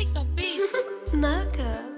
ik dat beet? Maken.